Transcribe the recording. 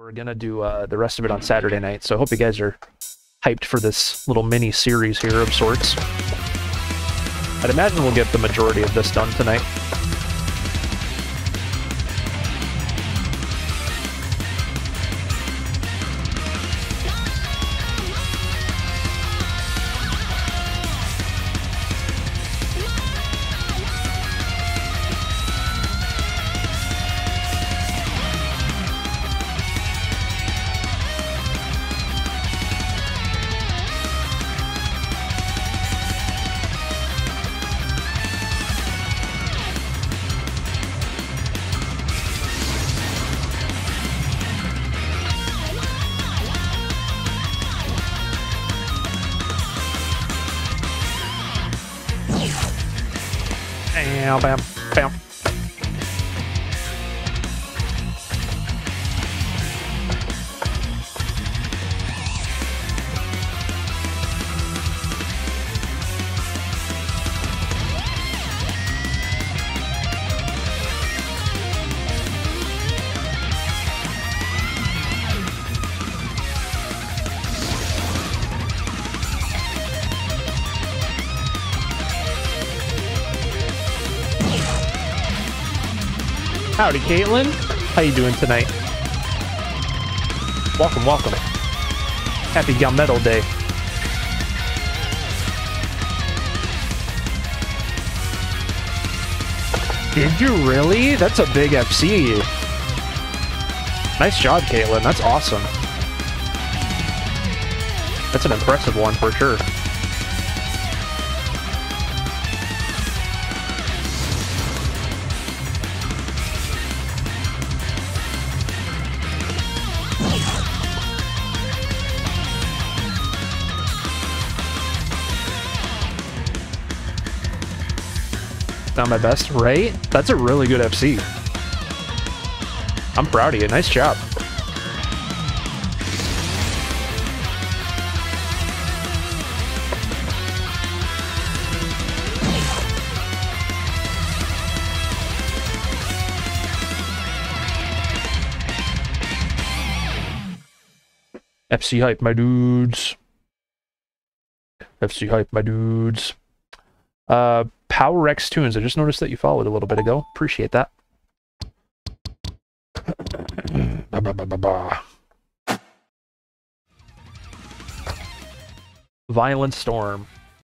We're gonna do the rest of it on Saturday night, so I hope you guys are hyped for this little mini series here of sorts. I'd imagine we'll get the majority of this done tonight. Howdy, Caitlin. How you doing tonight? Welcome, welcome. Happy GaMetal Day. Did you really? That's a big FC. Nice job, Caitlin. That's awesome. That's an impressive one for sure. Not my best, right? That's a really good FC. I'm proud of you. Nice job. FC hype, my dudes. FC hype, my dudes. Power X Tunes. I just noticed that you followed a little bit ago. Appreciate that. Violent Storm.